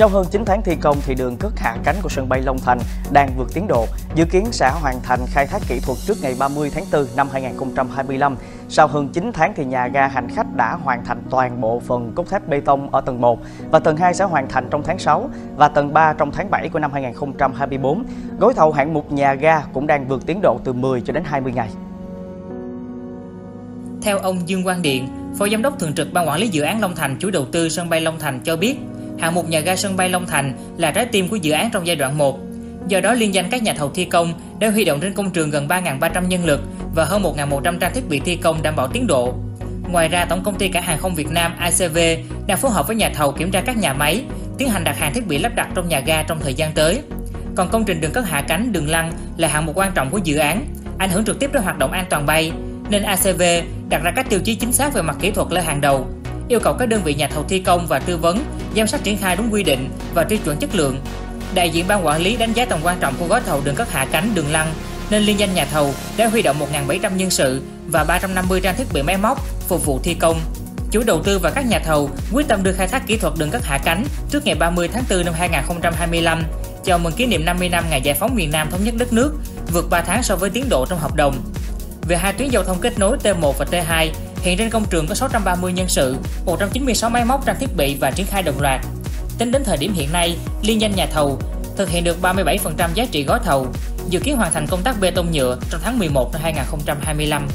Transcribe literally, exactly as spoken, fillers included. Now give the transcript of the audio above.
Sau hơn chín tháng thi công thì đường cất hạ cánh của sân bay Long Thành đang vượt tiến độ, dự kiến sẽ hoàn thành khai thác kỹ thuật trước ngày ba mươi tháng tư năm hai nghìn không trăm hai mươi lăm. Sau hơn chín tháng thì nhà ga hành khách đã hoàn thành toàn bộ phần cốt thép bê tông ở tầng một và tầng hai sẽ hoàn thành trong tháng sáu và tầng ba trong tháng bảy của năm hai nghìn không trăm hai mươi tư. Gói thầu hạng mục nhà ga cũng đang vượt tiến độ từ mười cho đến hai mươi ngày. Theo ông Dương Quang Điện, Phó Giám đốc Thường trực Ban Quản lý Dự án Long Thành, chủ đầu tư sân bay Long Thành cho biết, hạng mục nhà ga sân bay Long Thành là trái tim của dự án trong giai đoạn một. Do đó, liên danh các nhà thầu thi công đã huy động trên công trường gần ba nghìn ba trăm nhân lực và hơn một nghìn một trăm trang thiết bị thi công đảm bảo tiến độ. Ngoài ra, Tổng công ty Cảng hàng không Việt Nam A C V đang phối hợp với nhà thầu kiểm tra các nhà máy, tiến hành đặt hàng thiết bị lắp đặt trong nhà ga trong thời gian tới. Còn công trình đường cất hạ cánh, đường lăn là hạng mục quan trọng của dự án, ảnh hưởng trực tiếp đến hoạt động an toàn bay, nên A C V đặt ra các tiêu chí chính xác về mặt kỹ thuật lên hàng đầu, yêu cầu các đơn vị nhà thầu thi công và tư vấn giám sát triển khai đúng quy định và tiêu chuẩn chất lượng. Đại diện Ban Quản lý đánh giá tầm quan trọng của gói thầu đường cất hạ cánh, đường lăn, nên liên danh nhà thầu đã huy động một nghìn bảy trăm nhân sự và ba trăm năm mươi trang thiết bị máy móc phục vụ thi công. Chủ đầu tư và các nhà thầu quyết tâm đưa khai thác kỹ thuật đường cất hạ cánh trước ngày ba mươi tháng tư năm hai nghìn không trăm hai mươi lăm, chào mừng kỷ niệm năm mươi năm ngày giải phóng miền Nam thống nhất đất nước, vượt ba tháng so với tiến độ trong hợp đồng. Về hai tuyến giao thông kết nối T một và T hai, hiện trên công trường có sáu trăm ba mươi nhân sự, một trăm chín mươi sáu máy móc, trang thiết bị và triển khai đồng loạt. Tính đến thời điểm hiện nay, liên danh nhà thầu thực hiện được ba mươi bảy phần trăm giá trị gói thầu, dự kiến hoàn thành công tác bê tông nhựa trong tháng mười một năm hai nghìn không trăm hai mươi lăm.